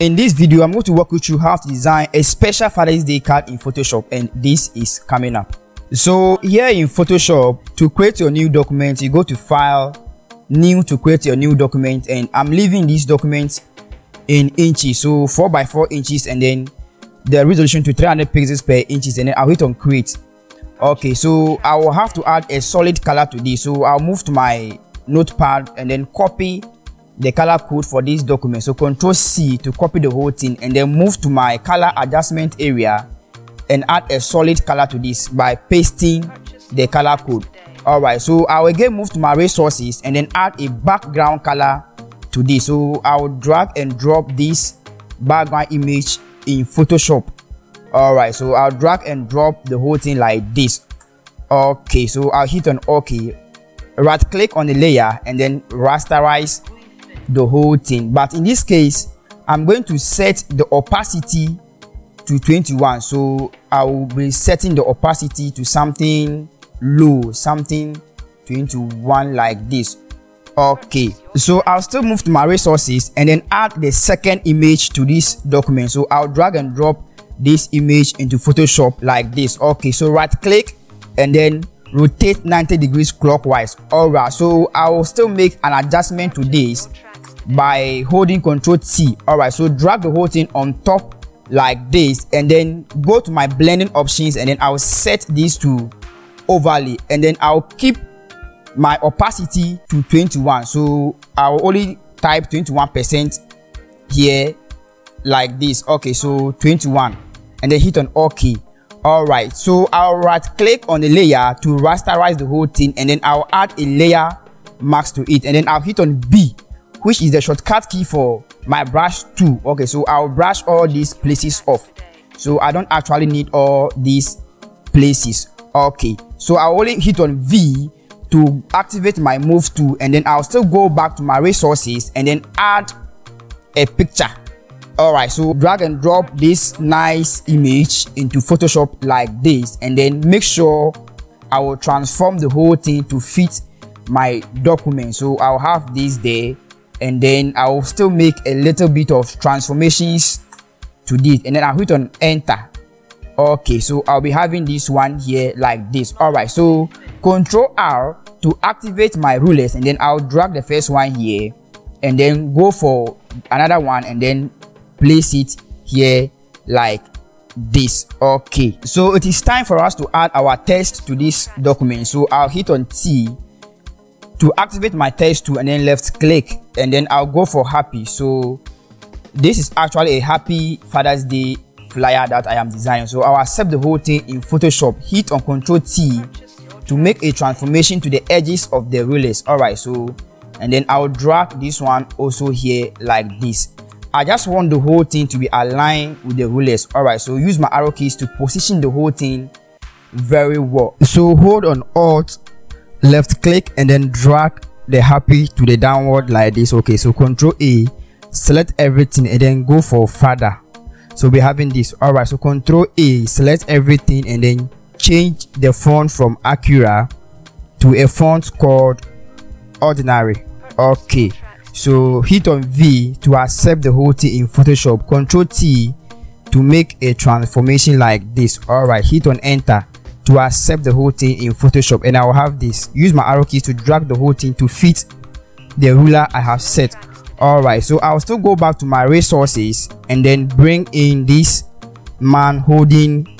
In this video, I'm going to walk you through how to design a special Father's Day card in Photoshop, and this is coming up. So here in Photoshop, to create your new document, you go to File, New to create your new document, and I'm leaving this document in inches, so 4 by 4 inches, and then the resolution to 300 pixels per inches, and then I'll hit on Create. Okay, so I will have to add a solid color to this, so I'll move to my notepad and then copy the color code for this document. So Ctrl+C to copy the whole thing, and then move to my color adjustment area and add a solid color to this by pasting the color code. Alright, so I will again move to my resources and then add a background color to this. So I will drag and drop this background image in Photoshop. Alright, so I'll drag and drop the whole thing like this. Okay, so I'll hit on OK. Right click on the layer and then rasterize the whole thing, but in this case I'm going to set the opacity to 21, so I will be setting the opacity to something low, something 21 like this. Okay, so I'll still move to my resources and then add the second image to this document, so I'll drag and drop this image into Photoshop like this. Okay, so right click and then rotate 90 degrees clockwise. Alright, so I will still make an adjustment to this by holding Ctrl+T. Alright, so drag the whole thing on top like this, and then go to my blending options, and then I'll set this to overlay, and then I'll keep my opacity to 21, so I'll only type 21% here like this. Okay, so 21, and then hit on OK. Alright, so I'll right click on the layer to rasterize the whole thing, and then I'll add a layer mask to it, and then I'll hit on B, which is the shortcut key for my brush tool. Okay, so I'll brush all these places off, so I don't actually need all these places. Okay, so I'll only hit on V to activate my move tool, and then I'll still go back to my resources and then add a picture. Alright, so drag and drop this nice image into Photoshop like this, and then make sure I will transform the whole thing to fit my document. So I'll have this there, and then I'll still make a little bit of transformations to this, and then I'll hit on Enter. Okay, so I'll be having this one here like this. Alright, so Ctrl+R to activate my rulers, and then I'll drag the first one here, and then go for another one, and then place it here like this. Okay, so it is time for us to add our text to this document, so I'll hit on T to activate my text tool, and then left click, and then I'll go for happy. So this is actually a happy Father's Day flyer that I am designing, so I'll accept the whole thing in Photoshop. Hit on Ctrl+T to make a transformation to the edges of the rulers. Alright, so and then I'll drag this one also here like this. I just want the whole thing to be aligned with the rulers. Alright, so use my arrow keys to position the whole thing very well. So hold on Alt, left click, and then drag the happy to the downward like this. Okay, so Ctrl+A, select everything, and then go for Father. So we're having this. Alright, so Ctrl+A, select everything, and then change the font from Acura to a font called Ordinary. Okay, so hit on V to accept the whole thing in Photoshop. Ctrl+T to make a transformation like this. Alright, hit on Enter to accept the whole thing in Photoshop, and I will have this. Use my arrow keys to drag the whole thing to fit the ruler I have set. Alright, so I'll still go back to my resources and then bring in this man holding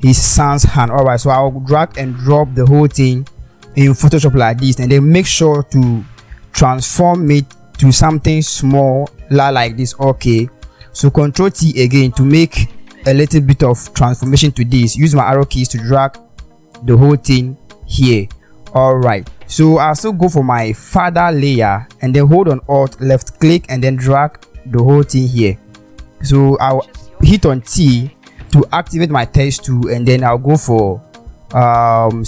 his son's hand. Alright, so I'll drag and drop the whole thing in Photoshop like this, and then make sure to transform it to something small like this. Okay, so Ctrl+T again to make a little bit of transformation to this. Use my arrow keys to drag the whole thing here. Alright, so I'll still go for my Father layer, and then hold on Alt, left click, and then drag the whole thing here. So I'll hit on T to activate my text tool, and then I'll go for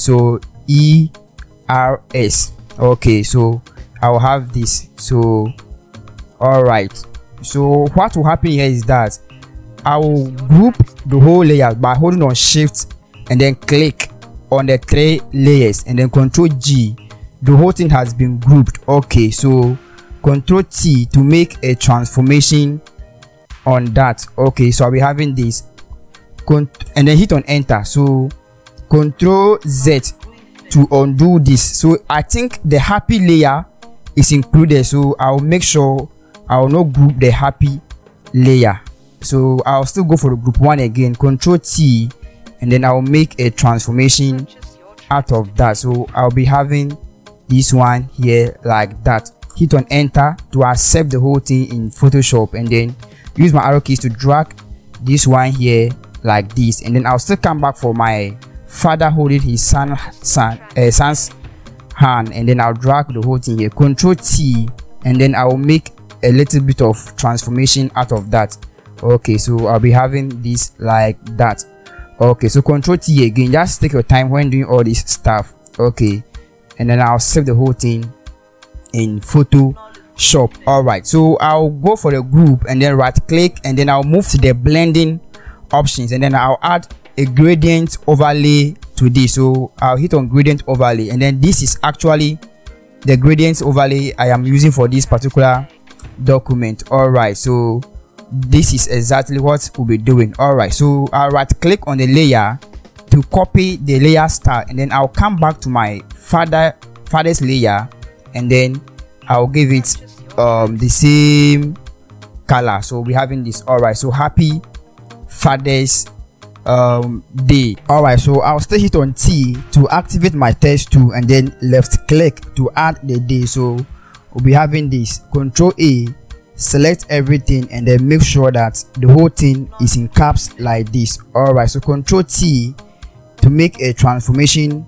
so ERS. Okay, so I'll have this. So alright, so what will happen here is that I will group the whole layer by holding on Shift and then click on the three layers, and then Ctrl+G. The whole thing has been grouped. Okay, so Ctrl+T to make a transformation on that. Okay, so I'll be having this, and then hit on enter. So Control Z to undo this. So I think the happy layer is included, so I'll make sure I'll not group the happy layer. So I'll still go for the group one again, Control T, and then I'll make a transformation out of that. So I'll be having this one here like that. Hit on enter to accept the whole thing in Photoshop, and then use my arrow keys to drag this one here like this. And then I'll still come back for my father holding his son's hand, and then I'll drag the whole thing here, Control T, and then I'll make a little bit of transformation out of that. Okay, so I'll be having this like that. Okay, so Control T again, just take your time when doing all this stuff. Okay, and then I'll save the whole thing in Photoshop. All right, so I'll go for the group and then right click, and then I'll move to the blending options, and then I'll add a gradient overlay to this. So I'll hit on gradient overlay, and then this is actually the gradient overlay I am using for this particular document. All right, so this is exactly what we'll be doing. All right, so I'll right click on the layer to copy the layer style, and then I'll come back to my father's layer, and then I'll give it the same color. So we're having this. All right, so happy father's day. All right, so I'll still hit on T to activate my text tool, and then left click to add the day. So we'll be having this, Control A, select everything, and then make sure that the whole thing is in caps like this. All right, so Control T to make a transformation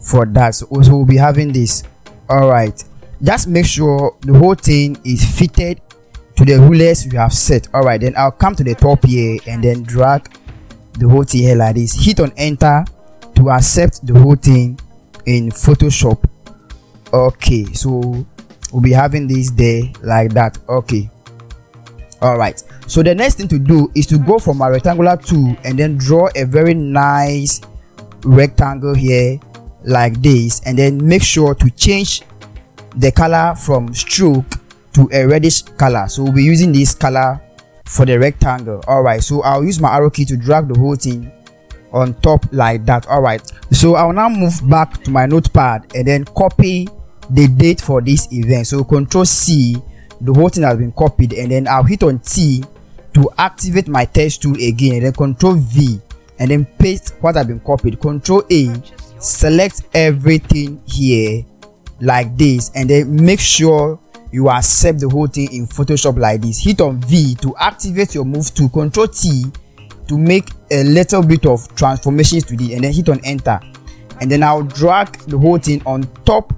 for that. So also we'll be having this. All right, just make sure the whole thing is fitted to the rulers you have set. All right, then I'll come to the top here, and then drag the whole thing here like this. Hit on enter to accept the whole thing in Photoshop. Okay, so we'll be having this there like that. Okay, all right, so the next thing to do is to go for my rectangular tool, and then draw a very nice rectangle here like this, and then make sure to change the color from stroke to a reddish color. So we'll be using this color for the rectangle. All right, so I'll use my arrow key to drag the whole thing on top like that. All right, so I'll now move back to my notepad, and then copy the date for this event. So Control C, the whole thing has been copied, and then I'll hit on T to activate my text tool again, and then Control V, and then paste what I've been copied, Control A, select everything here like this, and then make sure you accept the whole thing in Photoshop like this. Hit on V to activate your move tool, Control T to make a little bit of transformations to this, and then hit on enter, and then I'll drag the whole thing on top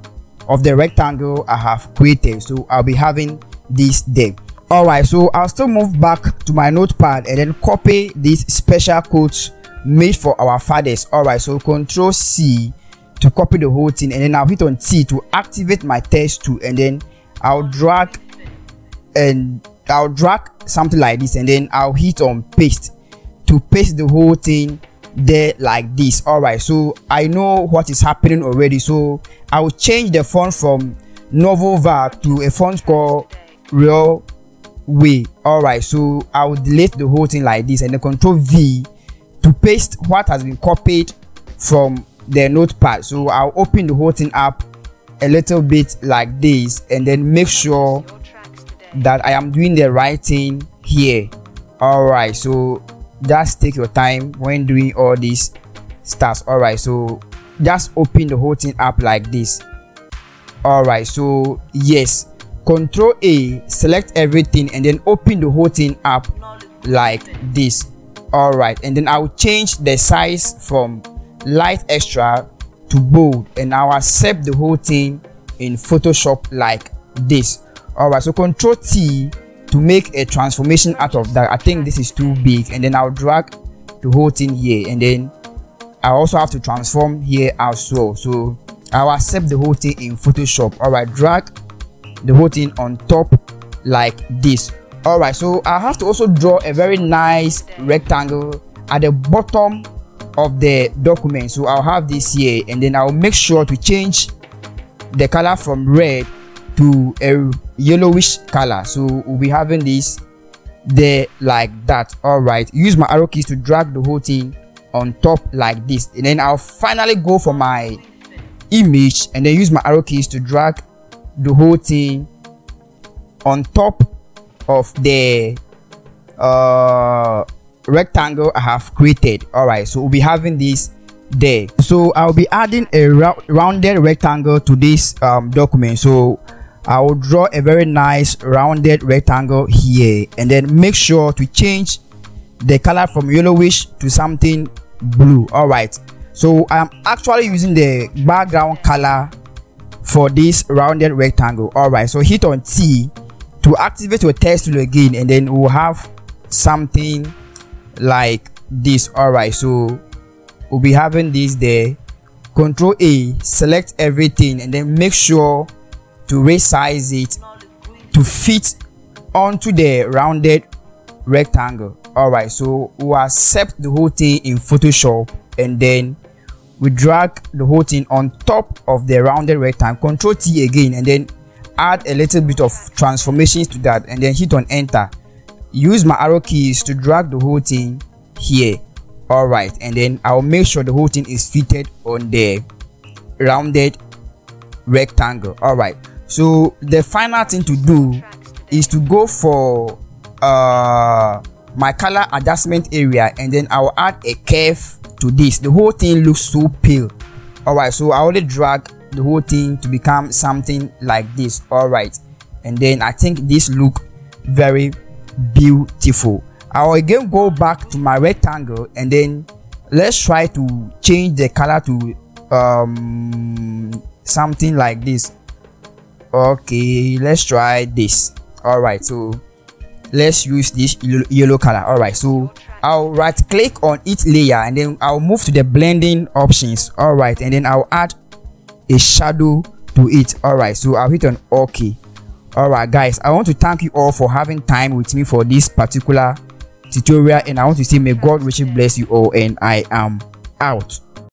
of the rectangle I have created. So I'll be having this there. All right, so I'll still move back to my notepad, and then copy these special quotes made for our fathers. All right, so Control C to copy the whole thing, and then I'll hit on T to activate my text tool, and then I'll drag something like this, and then I'll hit on paste to paste the whole thing there like this. All right, so I know what is happening already, so I will change the font from Novova to a font called Railway. All right, so I will delete the whole thing like this, and then Control V to paste what has been copied from the notepad. So I'll open the whole thing up a little bit like this, and then make sure that I am doing the right thing here. All right, so just take your time when doing all these stuff. All right, so just open the whole thing up like this. All right, so yes, Control A, select everything, and then open the whole thing up like this. All right, and then I'll change the size from light extra to bold, and I'll accept the whole thing in Photoshop like this. All right, so Control T to make a transformation out of that. I think this is too big, and then I'll drag the whole thing here, and then I also have to transform here as well. So I'll accept the whole thing in Photoshop. All right, drag the whole thing on top like this. All right, so I have to also draw a very nice rectangle at the bottom of the document. So I'll have this here, and then I'll make sure to change the color from red to a yellowish color. So we'll be having this there like that. All right, use my arrow keys to drag the whole thing on top like this, and then I'll finally go for my image and then use my arrow keys to drag the whole thing on top of the rectangle I have created. All right, so we'll be having this there. So I'll be adding a rounded rectangle to this document. So I will draw a very nice rounded rectangle here, and then make sure to change the color from yellowish to something blue. All right, so I'm actually using the background color for this rounded rectangle. All right, so hit on T to activate your text tool again, and then we'll have something like this. All right, so we'll be having this there. Control A, select everything, and then make sure to resize it to fit onto the rounded rectangle. All right, so we'll accept the whole thing in Photoshop, and then we drag the whole thing on top of the rounded rectangle. Control T again, and then add a little bit of transformations to that, and then hit on enter. Use my arrow keys to drag the whole thing here. All right, and then I'll make sure the whole thing is fitted on the rounded rectangle. All right, so the final thing to do is to go for my color adjustment area, and then I'll add a curve to this. The whole thing looks so pale. All right, so I only drag the whole thing to become something like this. All right, and then I think this look very beautiful. I will again go back to my rectangle, and then let's try to change the color to something like this. Okay, let's try this. All right, so let's use this yellow color. All right, so I'll right click on each layer, and then I'll move to the blending options. All right, and then I'll add a shadow to it. All right, so I'll hit on OK. All right, guys, I want to thank you all for having time with me for this particular tutorial, and I want to say may God richly bless you all, and I am out.